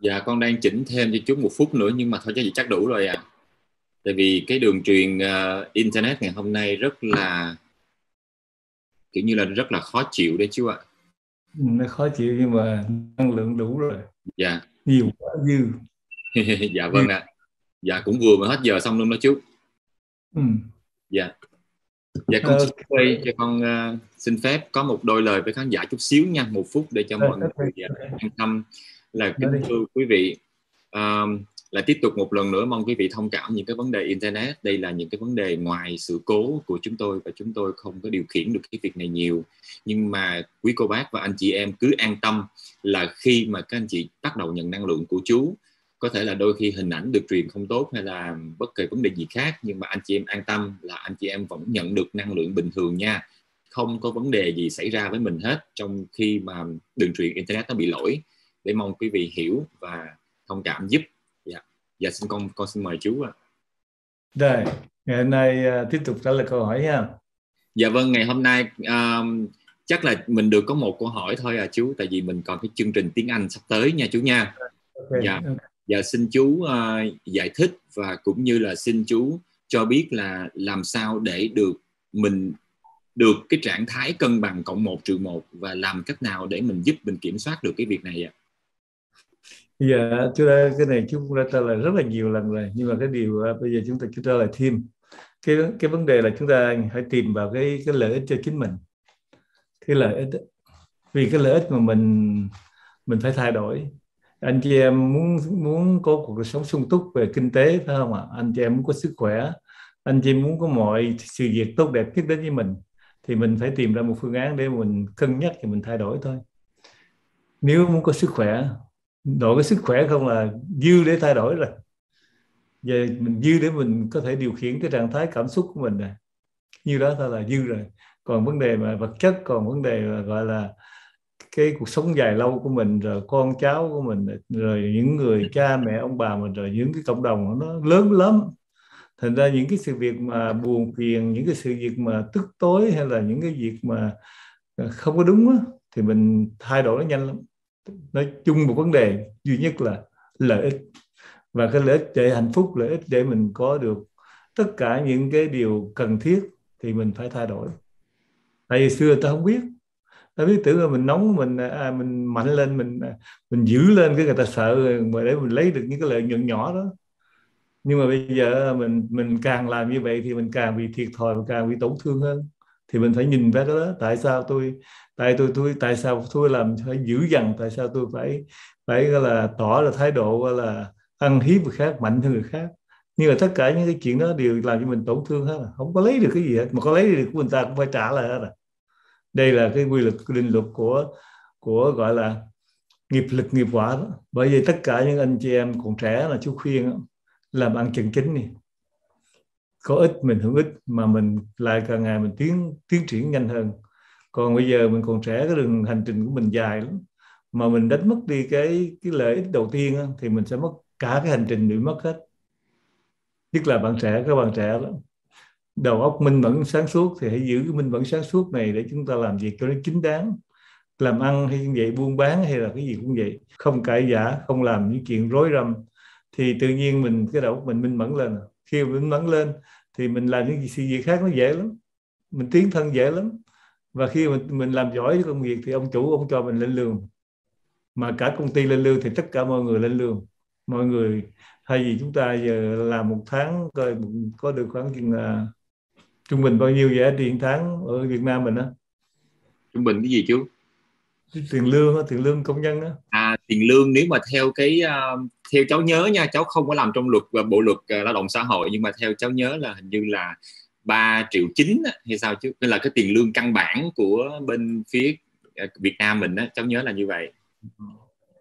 Dạ con đang chỉnh thêm cho chú một phút nữa nhưng mà thôi chắc đủ rồi ạ. Tại vì cái đường truyền internet ngày hôm nay rất là kiểu như là rất là khó chịu đấy chú ạ. Nó khó chịu nhưng mà năng lượng đủ rồi. Dạ. Nhiều quá dư. Dạ vâng ạ. Dạ cũng vừa mới hết giờ xong luôn đó chú. Dạ. Dạ con xin quay cho con xin phép có một đôi lời với khán giả chút xíu nha, một phút để cho mọi người an tâm. Là kính thưa quý vị, là tiếp tục một lần nữa mong quý vị thông cảm những cái vấn đề internet. Đây là những cái vấn đề ngoài sự cố của chúng tôi và chúng tôi không có điều khiển được cái việc này nhiều. Nhưng mà quý cô bác và anh chị em cứ an tâm là khi mà các anh chị bắt đầu nhận năng lượng của chú, có thể là đôi khi hình ảnh được truyền không tốt hay là bất kỳ vấn đề gì khác, nhưng mà anh chị em an tâm là anh chị em vẫn nhận được năng lượng bình thường nha. Không có vấn đề gì xảy ra với mình hết trong khi mà đường truyền internet nó bị lỗi. Để mong quý vị hiểu và thông cảm giúp. Dạ xin con xin mời chú ạ. Rồi, ngày hôm nay tiếp tục trả lời câu hỏi ha. Dạ vâng, ngày hôm nay chắc là mình được có một câu hỏi thôi à chú, tại vì mình còn cái chương trình tiếng Anh sắp tới nha chú nha. Okay, dạ. Okay. Dạ xin chú giải thích và cũng như là xin chú cho biết là làm sao để được cái trạng thái cân bằng cộng 1 trừ 1 và làm cách nào để mình giúp mình kiểm soát được cái việc này ạ. Dạ, chú đã, cái này chú cũng đã trả lời rất là nhiều lần rồi, nhưng mà cái điều bây giờ chúng ta trả lời thêm cái vấn đề là chúng ta hãy tìm vào cái lợi ích cho chính mình, cái lợi ích, vì cái lợi ích mà mình phải thay đổi. Anh chị em muốn có cuộc sống sung túc về kinh tế phải không ạ? Anh chị em muốn có sức khỏe, anh chị muốn có mọi sự việc tốt đẹp nhất đến với mình, thì mình phải tìm ra một phương án để mình cân nhắc thì mình thay đổi thôi. Nếu muốn có sức khỏe, đổi cái sức khỏe không là dư để thay đổi rồi. Vậy mình dư để mình có thể điều khiển cái trạng thái cảm xúc của mình rồi. Như đó thôi là dư rồi. Còn vấn đề mà vật chất, còn vấn đề mà gọi là cái cuộc sống dài lâu của mình, rồi con cháu của mình, rồi những người cha mẹ ông bà mình, rồi những cái cộng đồng nó lớn lắm. Thành ra những cái sự việc mà buồn phiền, những cái sự việc mà tức tối hay là những cái việc mà không có đúng á, thì mình thay đổi nó nhanh lắm. Nói chung một vấn đề duy nhất là lợi ích, và cái lợi ích để hạnh phúc, lợi ích để mình có được tất cả những cái điều cần thiết thì mình phải thay đổi. Tại vì xưa ta không biết, ta biết tưởng là mình nóng, mình mạnh lên, mình giữ lên cái người ta sợ mà để mình lấy được những cái lợi nhuận nhỏ đó. Nhưng mà bây giờ mình càng làm như vậy thì mình càng bị thiệt thòi và càng bị tổn thương hơn. Thì mình phải nhìn vào đó, tại sao tôi làm phải dữ dằn, tại sao tôi phải là tỏ là thái độ là ăn hiếp người khác, mạnh hơn người khác. Nhưng mà tất cả những cái chuyện đó đều làm cho mình tổn thương hết, không có lấy được cái gì hết, mà có lấy được của người ta cũng phải trả lại hết. Đây là cái quy luật, định luật của gọi là nghiệp lực nghiệp quả đó. Bởi vì tất cả những anh chị em còn trẻ là chú khuyên làm ăn chân chính đi. Có ít mình hữu ích, mà mình lại càng ngày mình tiến triển nhanh hơn. Còn bây giờ mình còn trẻ, cái đường hành trình của mình dài lắm, mà mình đánh mất đi cái lợi ích đầu tiên á, thì mình sẽ mất cả cái hành trình, bị mất hết. Nhất là bạn trẻ, các bạn trẻ đó, đầu óc minh mẫn sáng suốt thì hãy giữ cái minh mẫn sáng suốt này để chúng ta làm việc cho nó chính đáng. Làm ăn hay như vậy, buôn bán hay là cái gì cũng vậy, không cãi vã, không làm những chuyện rối rắm, thì tự nhiên mình cái đầu óc mình minh mẫn lên. Khi mình mẫn lên thì mình làm những sự việc khác nó dễ lắm, mình tiến thân dễ lắm. Và khi mình làm giỏi cái công việc thì ông chủ ông cho mình lên lương, mà cả công ty lên lương thì tất cả mọi người lên lương. Mọi người thay vì chúng ta giờ làm một tháng coi có được khoảng chừng là trung bình bao nhiêu vậy tiền tháng ở Việt Nam mình á? Trung bình cái gì chú? Tiền lương công nhân á. À, tiền lương nếu mà theo cái theo cháu nhớ nha, cháu không có làm trong luật và bộ luật lao động xã hội, nhưng mà theo cháu nhớ là hình như là 3,9 triệu hay sao chứ, nên là cái tiền lương căn bản của bên phía Việt Nam mình á, cháu nhớ là như vậy.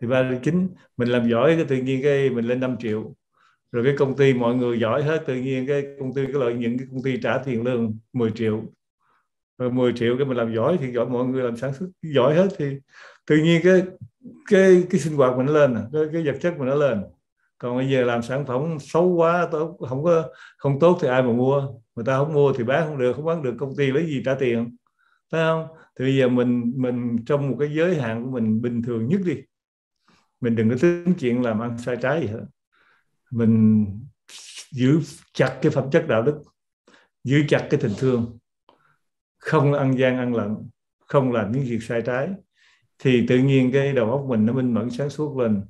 Thì 3,9 triệu mình làm giỏi cái tự nhiên cái mình lên 5 triệu, rồi cái công ty mọi người giỏi hết, tự nhiên cái công ty cái lợi nhuận, cái công ty trả tiền lương 10 triệu. Rồi 10 triệu cái mình làm giỏi thì giỏi, mọi người làm sản xuất giỏi hết, thì tự nhiên cái sinh hoạt mình nó lên, cái vật chất mình nó lên. Còn bây giờ làm sản phẩm xấu quá, không tốt thì ai mà mua? Người ta không mua thì bán không được, không bán được công ty lấy gì trả tiền, phải không? Thì bây giờ mình trong một cái giới hạn của mình bình thường nhất đi, Mình đừng có tính chuyện làm ăn sai trái gì hết. Mình giữ chặt cái phẩm chất đạo đức, giữ chặt cái tình thương, không ăn gian ăn lận, không làm những việc sai trái, thì tự nhiên cái đầu óc mình nó minh mẫn sáng suốt lên.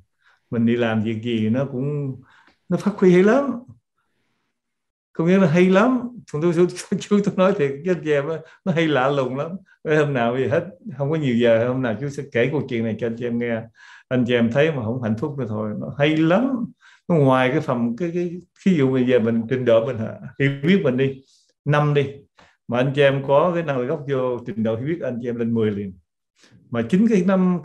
Mình đi làm việc gì nó cũng nó phát huy hay lắm, có nghĩa là hay lắm. Chú tôi nói thiệt với anh em nó hay lạ lùng lắm. Hôm nào gì hết, không có nhiều giờ, hôm nào chú sẽ kể câu chuyện này cho anh chị em nghe. Anh chị em thấy mà không hạnh phúc nữa thôi, nó hay lắm. Nó ngoài cái phần cái ví dụ bây giờ mình trình độ mình hiểu biết mình đi 5 đi, mà anh chị em có cái năng lực gốc vô trình độ hiểu biết anh chị em lên 10 liền. Mà chính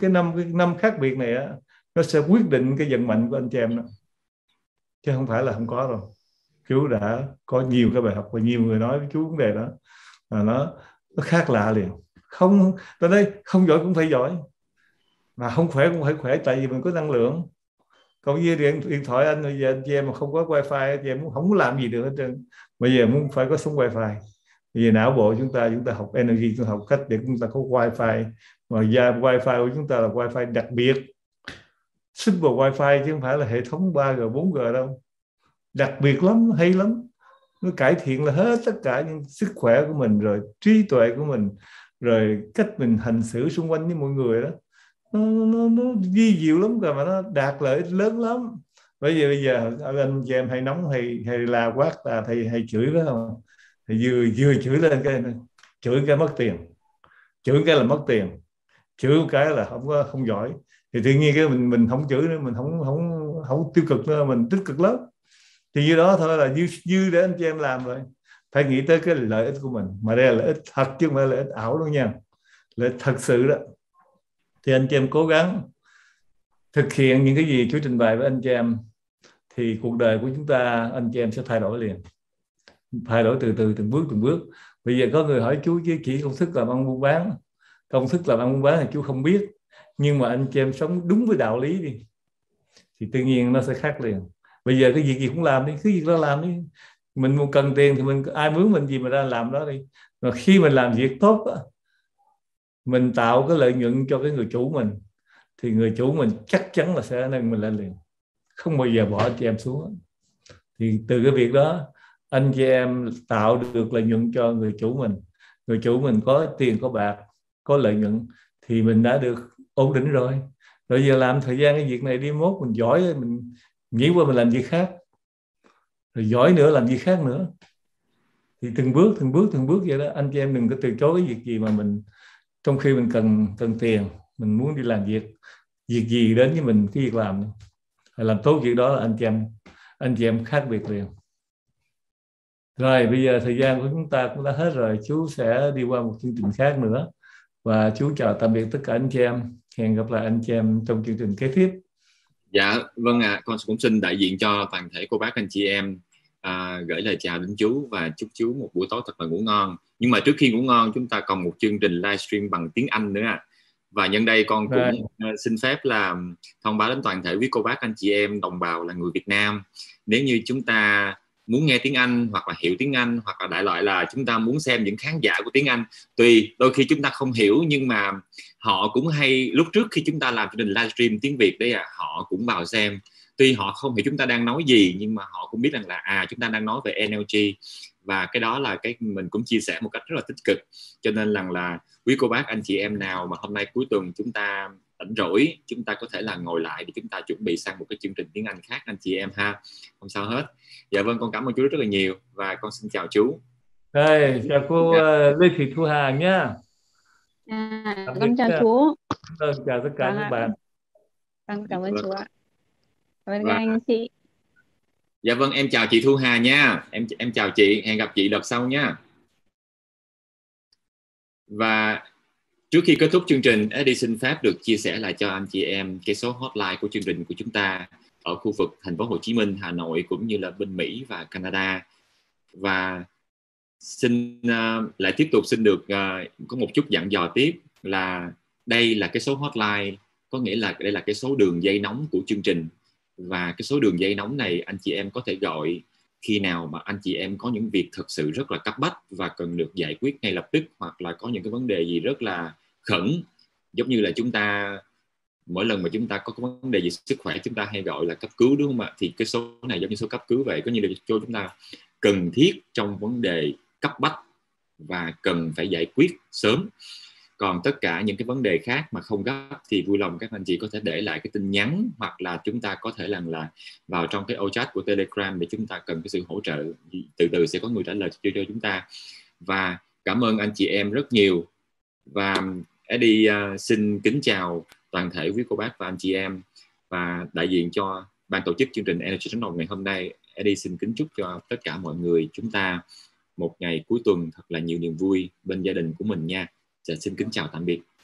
cái năm khác biệt này á, nó sẽ quyết định cái vận mệnh của anh chị em đó, chứ không phải là không có đâu. Chú đã có nhiều cái bài học và nhiều người nói với chú vấn đề đó là nó khác lạ liền. Không, tôi nói không giỏi cũng phải giỏi, mà không khỏe cũng phải khỏe, tại vì mình có năng lượng. Còn như điện thoại anh bây giờ anh chị em mà không có wifi thì em cũng không làm gì được hết trơn. Bây giờ muốn phải có sóng wifi. Bây giờ não bộ chúng ta học energy, chúng ta học cách để chúng ta có wifi. Mà ra wifi của chúng ta là wifi đặc biệt, super wifi, chứ không phải là hệ thống 3G 4G đâu. Đặc biệt lắm, hay lắm. Nó cải thiện là hết tất cả những sức khỏe của mình, rồi trí tuệ của mình, rồi cách mình hành xử xung quanh với mọi người đó. Nó vi diệu lắm rồi, mà nó đạt lợi ích lớn lắm. Bây giờ anh chị em hay nóng hay la quát là hay chửi đó không? Thì vừa chửi lên cái này, chửi cái mất tiền, chửi cái là mất tiền, chửi cái là không giỏi, thì tự nhiên cái mình không chửi nữa, mình không tiêu cực nữa, mình tích cực lắm. Thì như đó thôi là dư để anh chị em làm rồi. Phải nghĩ tới cái lợi ích của mình, mà đây là lợi ích thật chứ không phải lợi ích ảo đâu nha, lợi ích thật sự đó. Thì anh chị em cố gắng thực hiện những cái gì chú trình bày với anh chị em, thì cuộc đời của chúng ta anh chị em sẽ thay đổi liền, thay đổi từ từ, từng bước. Bây giờ có người hỏi chú chứ chỉ công thức làm ăn buôn bán, công thức làm ăn buôn bán thì chú không biết, nhưng mà anh chị em sống đúng với đạo lý đi thì tự nhiên nó sẽ khác liền. Bây giờ cái việc gì cũng làm đi, cứ việc đó làm đi, mình muốn cần tiền thì mình ai mướn mình gì mà ra làm đó đi. Mà khi mình làm việc tốt đó, mình tạo cái lợi nhuận cho cái người chủ mình, thì người chủ mình chắc chắn là sẽ nâng mình lên liền, không bao giờ bỏ anh chị em xuống. Thì từ cái việc đó anh chị em tạo được lợi nhuận cho người chủ mình, người chủ mình có tiền có bạc có lợi nhuận thì mình đã được ổn định rồi. Rồi giờ làm thời gian cái việc này đi, mốt mình giỏi mình nghĩ qua mình làm việc khác, rồi giỏi nữa làm việc khác nữa, thì từng bước vậy đó. Anh chị em đừng có từ chối cái việc gì mà mình trong khi mình cần tiền, mình muốn đi làm việc gì đến với mình, cái việc làm tốt việc đó là anh chị em khác biệt liền. Rồi bây giờ thời gian của chúng ta cũng đã hết rồi, chú sẽ đi qua một chương trình khác nữa, và chú chào tạm biệt tất cả anh chị em, hẹn gặp lại anh chị em trong chương trình kế tiếp. Dạ vâng ạ, con cũng xin đại diện cho toàn thể cô bác anh chị em gửi lời chào đến chú và chúc chú một buổi tối thật là ngủ ngon. Nhưng mà trước khi ngủ ngon chúng ta còn một chương trình livestream bằng tiếng Anh nữa ạ. Và nhân đây con cũng xin phép là thông báo đến toàn thể quý cô bác anh chị em đồng bào là người Việt Nam, nếu như chúng ta muốn nghe tiếng Anh hoặc là hiểu tiếng Anh, hoặc là đại loại là chúng ta muốn xem những khán giả của tiếng Anh, tùy đôi khi chúng ta không hiểu nhưng mà họ cũng hay, lúc trước khi chúng ta làm chương trình livestream tiếng Việt đấy à, họ cũng vào xem. Tuy họ không hiểu chúng ta đang nói gì nhưng mà họ cũng biết rằng là chúng ta đang nói về NLG, và cái đó là cái mình cũng chia sẻ một cách rất là tích cực. Cho nên rằng là quý cô bác anh chị em nào mà hôm nay cuối tuần chúng ta rảnh rỗi, chúng ta có thể là ngồi lại để chúng ta chuẩn bị sang một cái chương trình tiếng Anh khác anh chị em ha, không sao hết. Dạ vâng, con cảm ơn chú rất là nhiều và con xin chào chú. Đây, chào cô Lê Thị Thu Hà nha. Con chào chú. Chào tất cả các bạn. Con cảm ơn chú ạ. Cảm ơn anh chị. Dạ vâng, em chào chị Thu Hà nha. Em chào chị, hẹn gặp chị đợt sau nha. Và trước khi kết thúc chương trình, Eddie xin phép được chia sẻ lại cho anh chị em cái số hotline của chương trình của chúng ta ở khu vực thành phố Hồ Chí Minh, Hà Nội cũng như là bên Mỹ và Canada. Và xin lại tiếp tục xin được có một chút dặn dò tiếp là đây là cái số hotline, có nghĩa là đây là cái số đường dây nóng của chương trình. Và cái số đường dây nóng này anh chị em có thể gọi khi nào mà anh chị em có những việc thật sự rất là cấp bách và cần được giải quyết ngay lập tức, hoặc là có những cái vấn đề gì rất là khẩn, giống như là chúng ta mỗi lần mà chúng ta có vấn đề về sức khỏe chúng ta hay gọi là cấp cứu, đúng không ạ? Thì cái số này giống như số cấp cứu vậy, có như là cho chúng ta cần thiết trong vấn đề cấp bách và cần phải giải quyết sớm. Còn tất cả những cái vấn đề khác mà không gấp thì vui lòng các anh chị có thể để lại cái tin nhắn, hoặc là chúng ta có thể làm là vào trong cái ô chat của Telegram để chúng ta cần cái sự hỗ trợ, từ từ sẽ có người trả lời cho chúng ta. Và cảm ơn anh chị em rất nhiều. Và Eddie xin kính chào toàn thể quý cô bác và anh chị em, và đại diện cho ban tổ chức chương trình Energy Sống Đồng ngày hôm nay, Eddie xin kính chúc cho tất cả mọi người chúng ta một ngày cuối tuần thật là nhiều niềm vui bên gia đình của mình nha. Xin kính chào tạm biệt.